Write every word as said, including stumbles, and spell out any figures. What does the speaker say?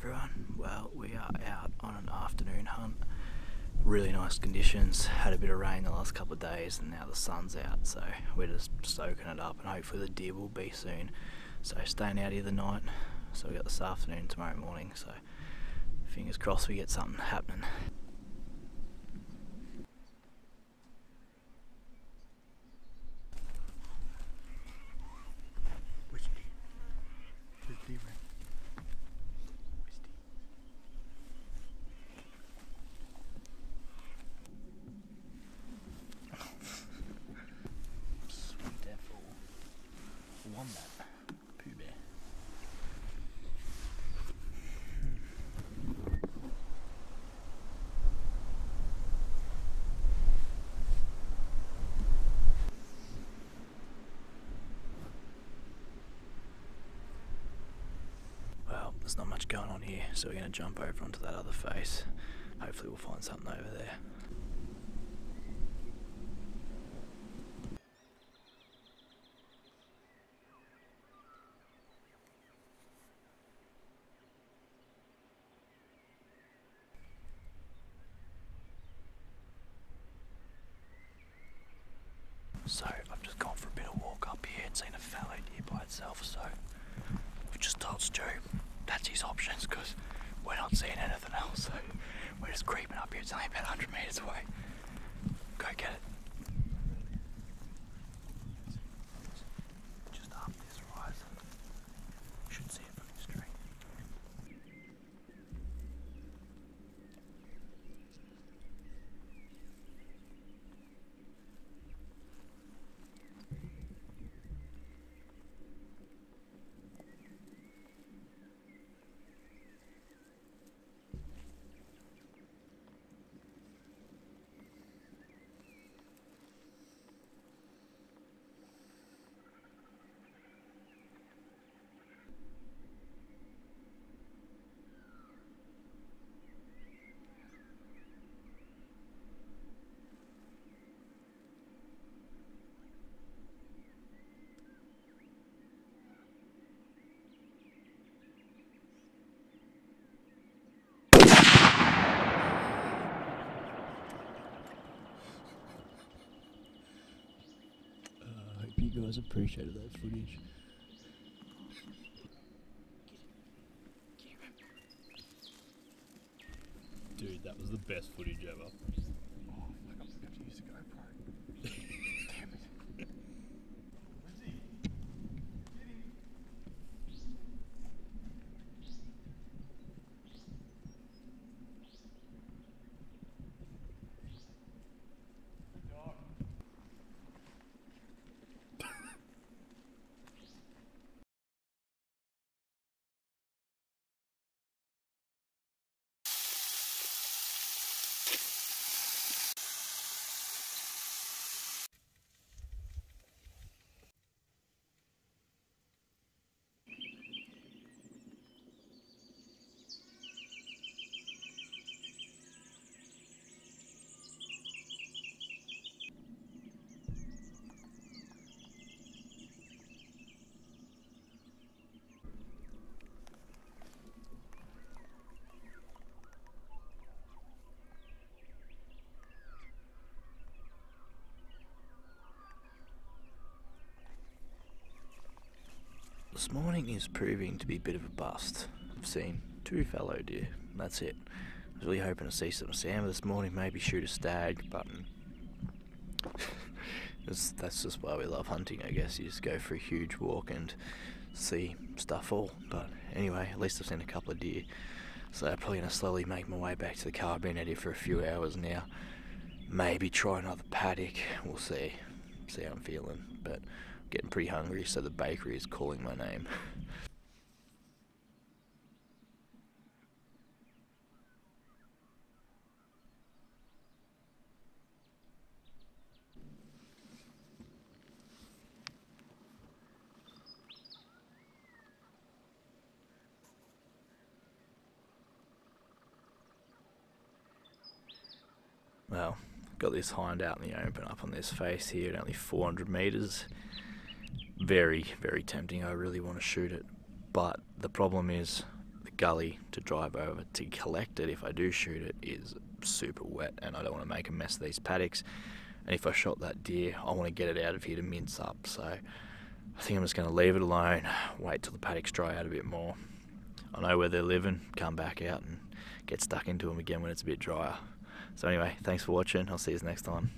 everyone, well we are out on an afternoon hunt. Really nice conditions, had a bit of rain the last couple of days and now the sun's out, so we're just soaking it up and hopefully the deer will be soon. So staying out here the night, so we got this afternoon, tomorrow morning, so fingers crossed we get something happening. There's not much going on here, so we're going to jump over onto that other face. Hopefully we'll find something over there. So I've just gone for a bit of walk up here and seen a fallow deer by itself, so we've just told Stu that's his options because we're not seeing anything else, so we're just creeping up here. It's only about one hundred metres away. Go get it. You guys appreciated that footage. Dude, that was the best footage ever. Oh, like I'm gonna have to use the GoPro. Damn it. Where's he? Get him. Dog. This morning is proving to be a bit of a bust. I've seen two fallow deer, and that's it. I was really hoping to see some salmon this morning, maybe shoot a stag, but that's just why we love hunting, I guess. You just go for a huge walk and see stuff all. But anyway, at least I've seen a couple of deer. So I'm probably going to slowly make my way back to the car. I've been out here for a few hours now. Maybe try another paddock. We'll see. See how I'm feeling. But getting pretty hungry, so the bakery is calling my name. Well, got this hind out in the open up on this face here at only four hundred metres. Very, very tempting. I really want to shoot it, but the problem is the gully to drive over to collect it if I do shoot it is super wet, and I don't want to make a mess of these paddocks. And if I shot that deer, I want to get it out of here to mince up. So I think I'm just going to leave it alone, wait till the paddocks dry out a bit more. I know where they're living, come back out and get stuck into them again when it's a bit drier. So anyway, thanks for watching. I'll see you next time.